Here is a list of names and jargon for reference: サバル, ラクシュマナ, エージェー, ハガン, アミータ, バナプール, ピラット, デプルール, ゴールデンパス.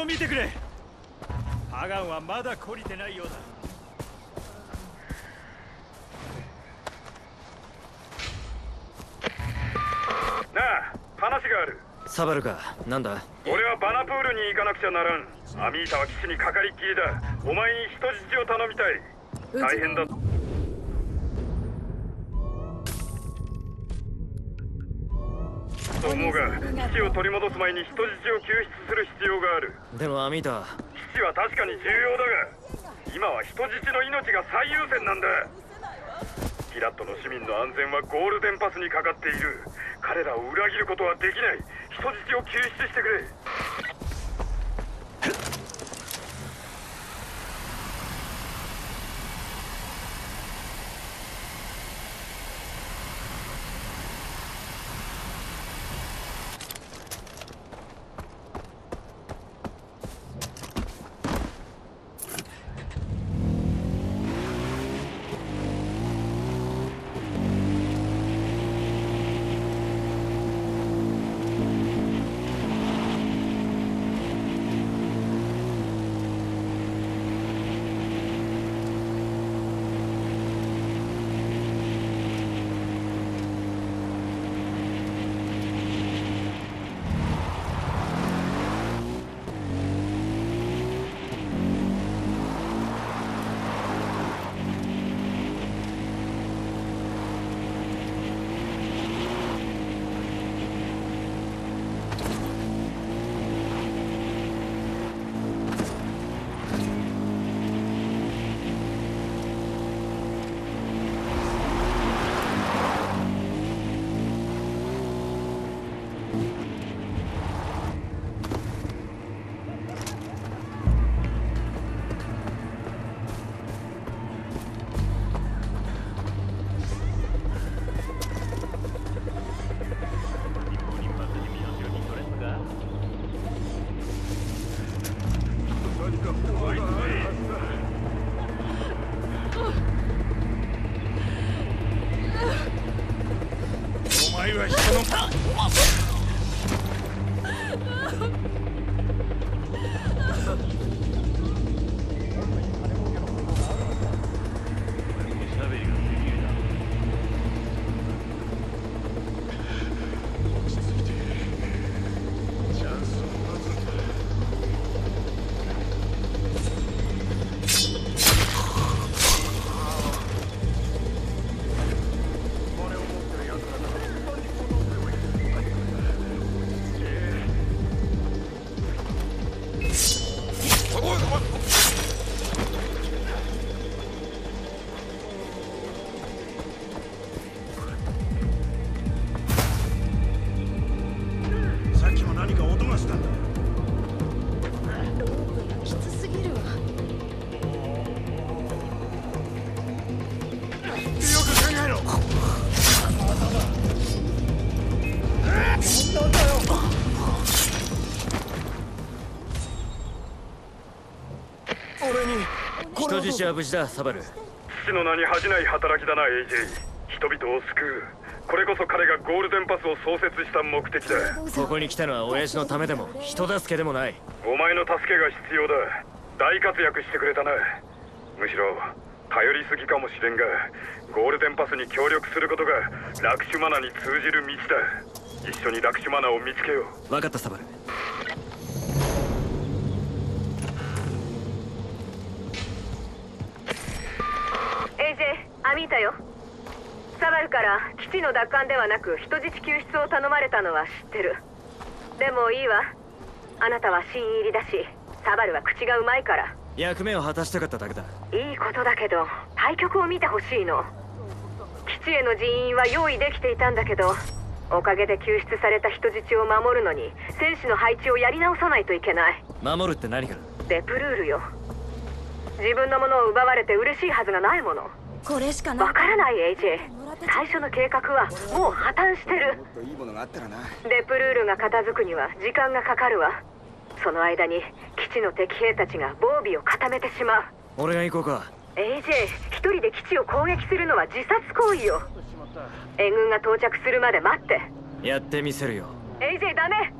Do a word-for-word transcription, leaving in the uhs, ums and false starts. を見てくれ。ハガンはまだ懲りてないようだ。なあ、話がある。サバルか、なんだ。俺はバナプールに行かなくちゃならん。アミータは基地にかかりっきりだ。お前に人質を頼みたい。大変だ。と思うが、基地を取り戻す前に人質を救出する必要がある。でもアミータ、基地は確かに重要だが、今は人質の命が最優先なんだ。ピラットの市民の安全はゴールデンパスにかかっている。彼らを裏切ることはできない。人質を救出してくれ。父は無事だ、サバル。父の名に恥じない働きだな、エージェー。人々を救う。これこそ彼がゴールデンパスを創設した目的だ。ここに来たのは親父のためでも、人助けでもない。お前の助けが必要だ。大活躍してくれたな。むしろ、頼りすぎかもしれんが、ゴールデンパスに協力することが、ラクシュマナに通じる道だ。一緒にラクシュマナを見つけよう。分かった、サバル。見たよ。サバルから基地の奪還ではなく人質救出を頼まれたのは知ってる。でもいいわ。あなたは新入りだし、サバルは口がうまいから。役目を果たしたかっただけだ。いいことだけど、対局を見てほしいの。基地への人員は用意できていたんだけど、おかげで救出された人質を守るのに戦士の配置をやり直さないといけない。守るって何か。デプルールよ。自分のものを奪われて嬉しいはずがないもの。これしかない。わからない、エージェー。最初の計画はもう破綻してる。デプルールが片付くには時間がかかるわ。その間に基地の敵兵たちが防備を固めてしまう。俺が行こうか。エージェー、一人で基地を攻撃するのは自殺行為よ。援軍が到着するまで待って。やってみせるよ。エージェー、ダメ。